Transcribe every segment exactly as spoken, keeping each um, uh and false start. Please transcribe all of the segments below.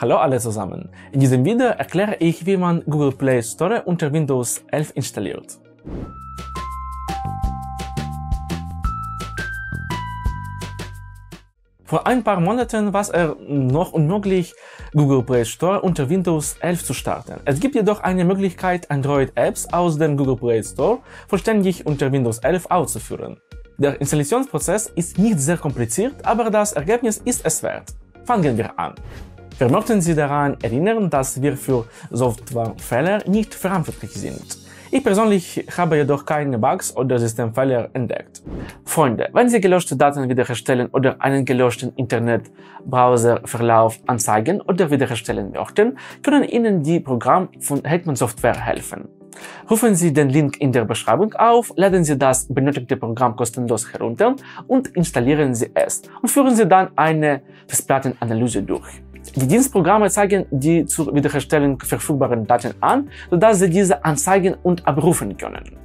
Hallo alle zusammen! In diesem Video erkläre ich, wie man Google Play Store unter Windows elf installiert. Vor ein paar Monaten war es noch unmöglich, Google Play Store unter Windows elf zu starten. Es gibt jedoch eine Möglichkeit, Android-Apps aus dem Google Play Store vollständig unter Windows elf auszuführen. Der Installationsprozess ist nicht sehr kompliziert, aber das Ergebnis ist es wert. Fangen wir an! Wir möchten Sie daran erinnern, dass wir für Softwarefehler nicht verantwortlich sind. Ich persönlich habe jedoch keine Bugs oder Systemfehler entdeckt. Freunde, wenn Sie gelöschte Daten wiederherstellen oder einen gelöschten Internetbrowserverlauf anzeigen oder wiederherstellen möchten, können Ihnen die Programme von Hetman Software helfen. Rufen Sie den Link in der Beschreibung auf, laden Sie das benötigte Programm kostenlos herunter und installieren Sie es und führen Sie dann eine Festplattenanalyse durch. Die Dienstprogramme zeigen die zur Wiederherstellung verfügbaren Daten an, sodass Sie diese anzeigen und abrufen können.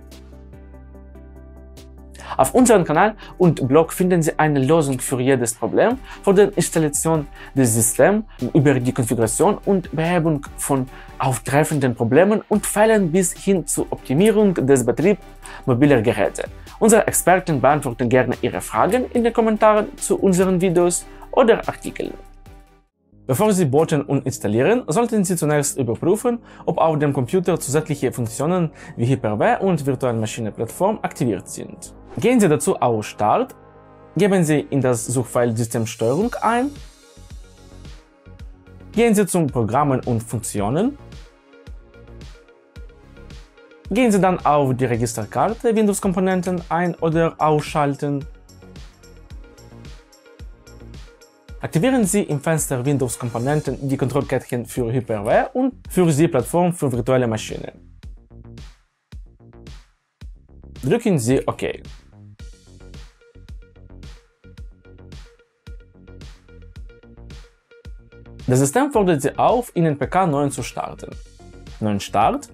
Auf unserem Kanal und Blog finden Sie eine Lösung für jedes Problem, von der Installation des Systems über die Konfiguration und Behebung von auftreffenden Problemen und Fällen bis hin zur Optimierung des Betriebs mobiler Geräte. Unsere Experten beantworten gerne Ihre Fragen in den Kommentaren zu unseren Videos oder Artikeln. Bevor Sie booten und installieren, sollten Sie zunächst überprüfen, ob auf dem Computer zusätzliche Funktionen wie Hyper-V und Virtuelle Maschine Plattform aktiviert sind. Gehen Sie dazu auf Start, geben Sie in das Suchfeld Systemsteuerung ein, gehen Sie zu Programmen und Funktionen, gehen Sie dann auf die Registerkarte Windows-Komponenten ein- oder ausschalten. Aktivieren Sie im Fenster Windows-Komponenten die Kontrollkettchen für Hyper-V und für die Plattform für virtuelle Maschine. Drücken Sie OK. Das System fordert Sie auf, Ihren P C neu zu starten. Neuen Start.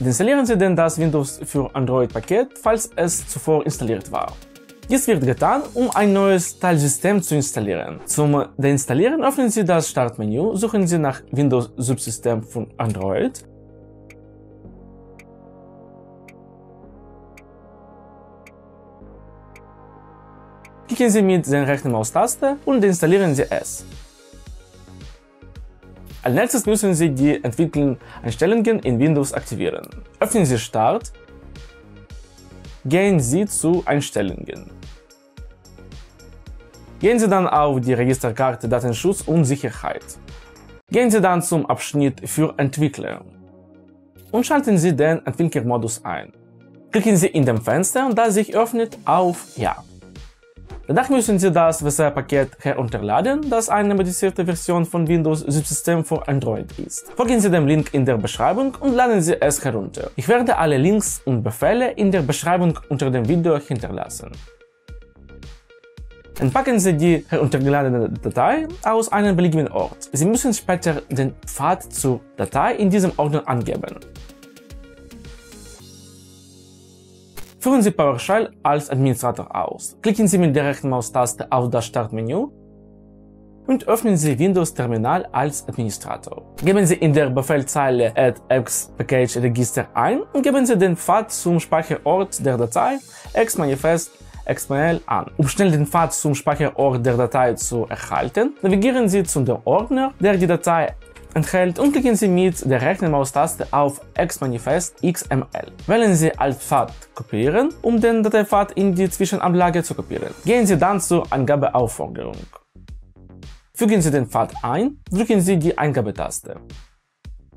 Installieren Sie dann das Windows für Android-Paket, falls es zuvor installiert war. Dies wird getan, um ein neues Teilsystem zu installieren. Zum Deinstallieren öffnen Sie das Startmenü, suchen Sie nach Windows Subsystem von Android. Klicken Sie mit der rechten Maustaste und deinstallieren Sie es. Als nächstes müssen Sie die Entwicklungseinstellungen in Windows aktivieren. Öffnen Sie Start. Gehen Sie zu Einstellungen. Gehen Sie dann auf die Registerkarte Datenschutz und Sicherheit. Gehen Sie dann zum Abschnitt für Entwickler und schalten Sie den Entwicklermodus ein. Klicken Sie in dem Fenster, das sich öffnet, auf Ja. Danach müssen Sie das W C-Paket herunterladen, das eine modifizierte Version von Windows Subsystem for Android ist. Folgen Sie dem Link in der Beschreibung und laden Sie es herunter. Ich werde alle Links und Befehle in der Beschreibung unter dem Video hinterlassen. Entpacken Sie die heruntergeladene Datei aus einem beliebigen Ort. Sie müssen später den Pfad zur Datei in diesem Ordner angeben. Führen Sie PowerShell als Administrator aus. Klicken Sie mit der rechten Maustaste auf das Startmenü und öffnen Sie Windows Terminal als Administrator. Geben Sie in der Befehlzeile Add AppxPackageRegister ein und geben Sie den Pfad zum Speicherort der Datei AppxManifest punkt x m l an. Um schnell den Pfad zum Speicherort der Datei zu erhalten, navigieren Sie zu dem Ordner, der die Datei enthält und klicken Sie mit der rechten Maustaste auf AppxManifest punkt x m l. Wählen Sie als Pfad Kopieren, um den Dateipfad in die Zwischenablage zu kopieren. Gehen Sie dann zur Eingabeaufforderung. Fügen Sie den Pfad ein, drücken Sie die Eingabetaste.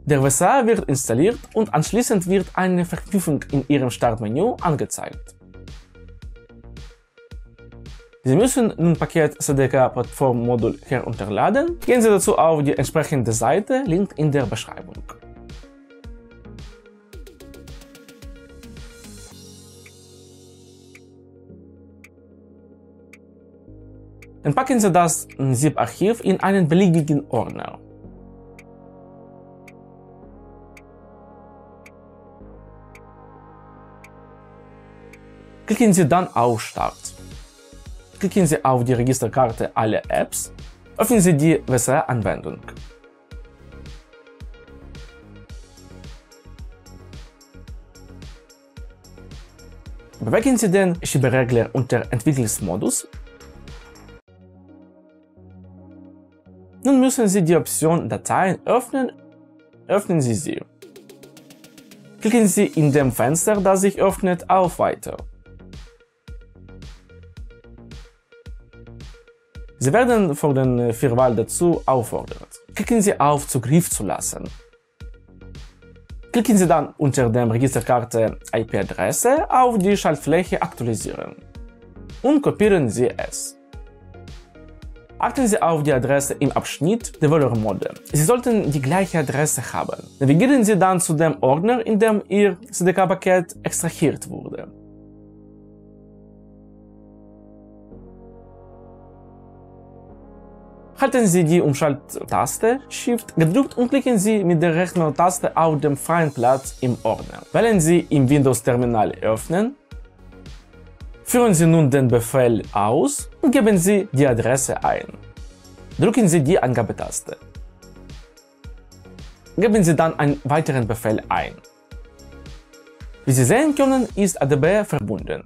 Der W C A wird installiert und anschließend wird eine Verknüpfung in Ihrem Startmenü angezeigt. Sie müssen nun Paket C D K Plattform Modul herunterladen. Gehen Sie dazu auf die entsprechende Seite, Link in der Beschreibung. Entpacken Sie das ZIP-Archiv in einen beliebigen Ordner. Klicken Sie dann auf Start. Klicken Sie auf die Registerkarte Alle Apps Öffnen Sie die W S A-Anwendung. Bewegen Sie den Schieberegler unter Entwicklungsmodus. Nun müssen Sie die Option Dateien öffnen. Öffnen Sie sie. Klicken Sie in dem Fenster, das sich öffnet, auf Weiter. Sie werden von den Firewall dazu auffordert. Klicken Sie auf Zugriff zu lassen. Klicken Sie dann unter dem Registerkarte I P-Adresse auf die Schaltfläche Aktualisieren und kopieren Sie es. Achten Sie auf die Adresse im Abschnitt Developer Mode. Sie sollten die gleiche Adresse haben. Navigieren Sie dann zu dem Ordner, in dem Ihr C D K-Paket extrahiert wurde. Halten Sie die Umschalttaste Shift gedrückt und klicken Sie mit der rechten Maustaste auf dem freien Platz im Ordner. Wählen Sie im Windows Terminal Öffnen. Führen Sie nun den Befehl aus und geben Sie die Adresse ein. Drücken Sie die Eingabetaste. Geben Sie dann einen weiteren Befehl ein. Wie Sie sehen können, ist A D B verbunden.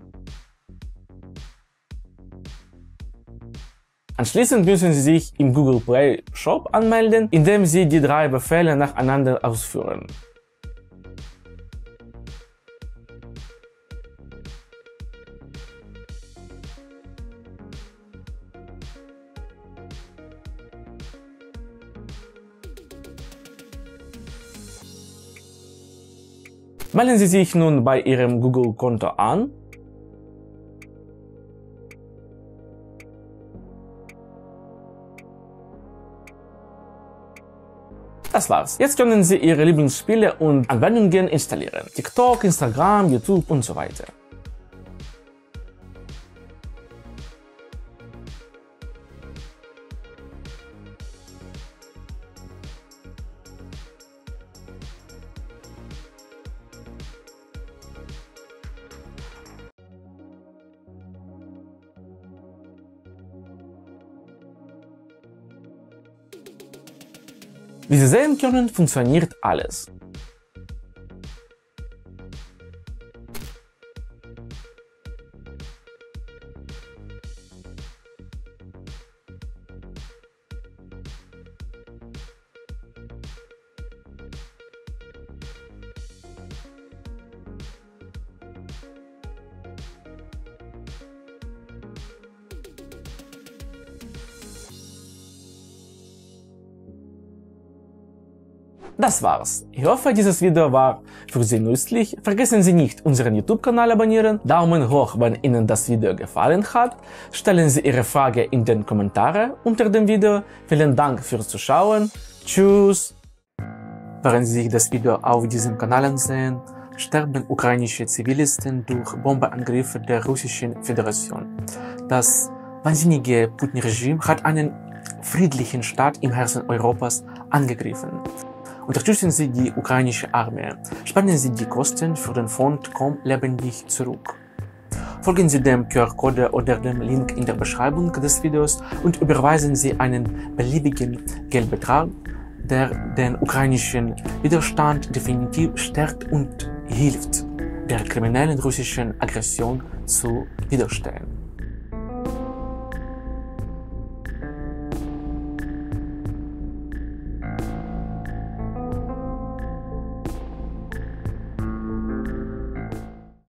Anschließend müssen Sie sich im Google Play Shop anmelden, indem Sie die drei Befehle nacheinander ausführen. Melden Sie sich nun bei Ihrem Google-Konto an. Das war's. Jetzt können Sie Ihre Lieblingsspiele und Anwendungen installieren. TikTok, Instagram, YouTube und so weiter. Wie Sie sehen können, funktioniert alles. Das war's. Ich hoffe, dieses Video war für Sie nützlich. Vergessen Sie nicht, unseren YouTube-Kanal abonnieren. Daumen hoch, wenn Ihnen das Video gefallen hat. Stellen Sie Ihre Frage in den Kommentaren unter dem Video. Vielen Dank fürs Zuschauen. Tschüss. Während Sie das Video auf diesem Kanal ansehen, sterben ukrainische Zivilisten durch Bombenangriffe der Russischen Föderation. Das wahnsinnige Putin-Regime hat einen friedlichen Staat im Herzen Europas angegriffen. Unterstützen Sie die ukrainische Armee, spenden Sie die Kosten für den Fond Komm lebendig zurück. Folgen Sie dem Q R-Code oder dem Link in der Beschreibung des Videos und überweisen Sie einen beliebigen Geldbetrag, der den ukrainischen Widerstand definitiv stärkt und hilft, der kriminellen russischen Aggression zu widerstehen.